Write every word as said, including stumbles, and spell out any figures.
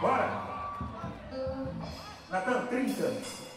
Bora! Natan, trinta.